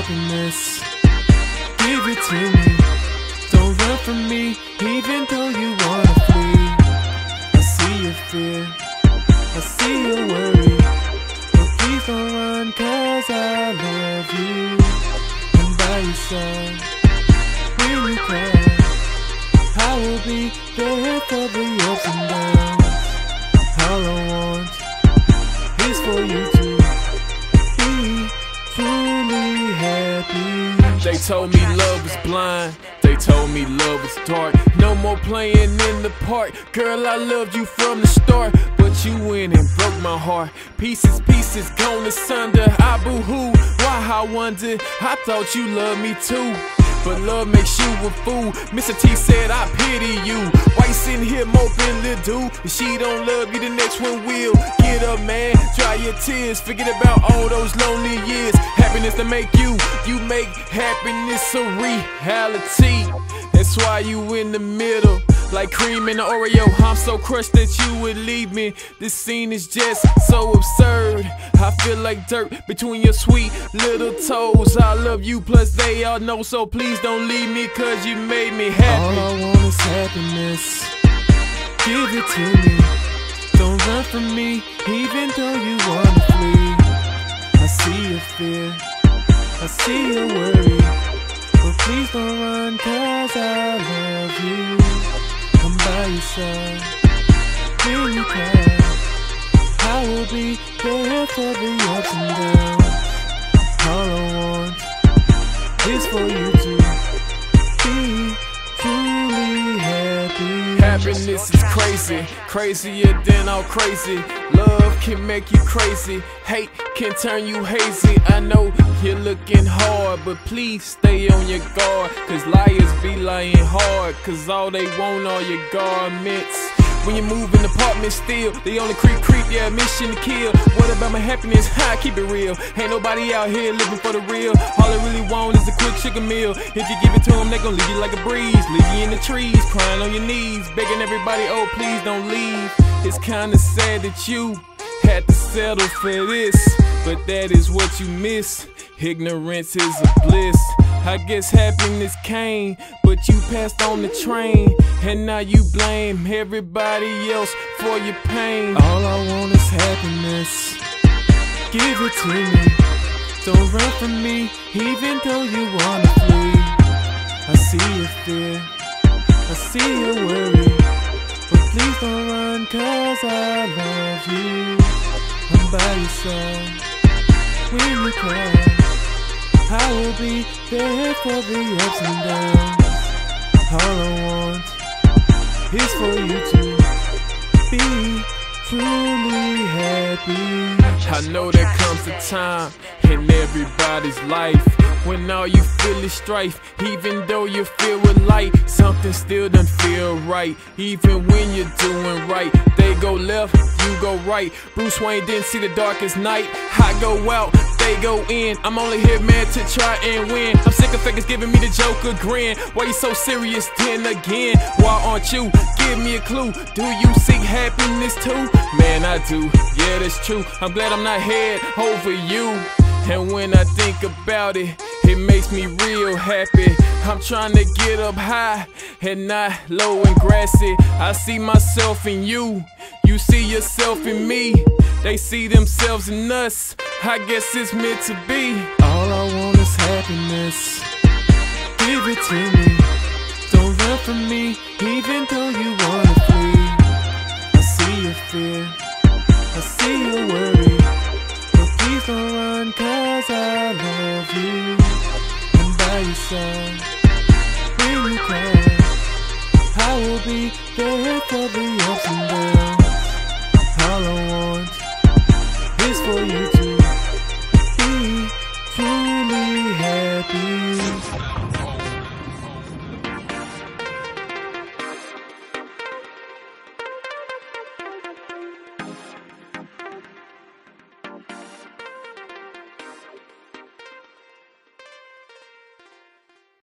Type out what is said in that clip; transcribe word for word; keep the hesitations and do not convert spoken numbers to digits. happiness. Give it to me, don't run from me, even though you wanna flee. I see your fear, I see your worry, but please don't run, cause I love you. I'm by your side, when you cry, I will be there for the ups and downs. All I want is for you to be truly happy. They told me love was blind, they told me love was dark. No more playing in the park, girl, I loved you from the start. But you went and broke my heart, pieces, pieces gone asunder. I boo-hoo, why I wonder, I thought you loved me too. But love makes you a fool. Mister T said I pity you. Why you sitting here moping, little dude? If she don't love you, the next one will. Get up, man, dry your tears, forget about all those lonely years. Happiness to make you, you make happiness a reality. That's why you in the middle, like cream in the Oreo. I'm so crushed that you would leave me. This scene is just so absurd, I feel like dirt between your sweet little toes. I love you, plus they all know, so please don't leave me, cause you made me happy. All I want is happiness. Give it to me, don't run from me, even though you wanna flee. I see your fear, I see your worry, but please don't run, cause I love you. I'm by your side, when you cry, I will be there for the ups and downs. All I want is for you to be truly happy. Happiness is crazy, crazier than all crazy. Love can make you crazy, hate can turn you hazy. I know you're looking hard, but please stay on your guard, cause liars be lying hard, cause all they want are your garments. When you move in apartments still, they only creep, creep, yeah, mission to kill. What about my happiness? Ha, keep it real. Ain't nobody out here living for the real. All I really want is a quick sugar meal. If you give it to them, they gon' leave you like a breeze. Leave you in the trees, crying on your knees, begging everybody, oh, please don't leave. It's kinda sad that you had to settle for this, but that is what you miss. Ignorance is a bliss. I guess happiness came, but you passed on the train, and now you blame everybody else for your pain. All I want is happiness. Give it to me, don't run from me, even though you wanna flee. I see your fear, I see your worry, but please don't run, cause I love you. I'm by your side, when you cry, I will be there for the ups and downs. All I want is for you to be truly happy. I know there comes a time in everybody's life when all you feel is strife, even though you feel with light. Something still doesn't feel right, even when you're doing right. They go left, you go right. Bruce Wayne didn't see the darkest night. I go out, they go in, I'm only here, man, to try and win. I'm sick of fakers giving me the Joker grin. Why you so serious then again? Why aren't you? Give me a clue. Do you seek happiness too? Man, I do, yeah, that's true. I'm glad I'm not head over you. And when I think about it, it makes me real happy. I'm trying to get up high and not low and grassy. I see myself in you, you see yourself in me. They see themselves in us, I guess it's meant to be. All I want is happiness. Give it to me, don't run from me, even though you wanna flee. I see your fear, I see your worry, but please don't run, cause I love you. I'm by your side, when you cry, I will be there for the ups and downs.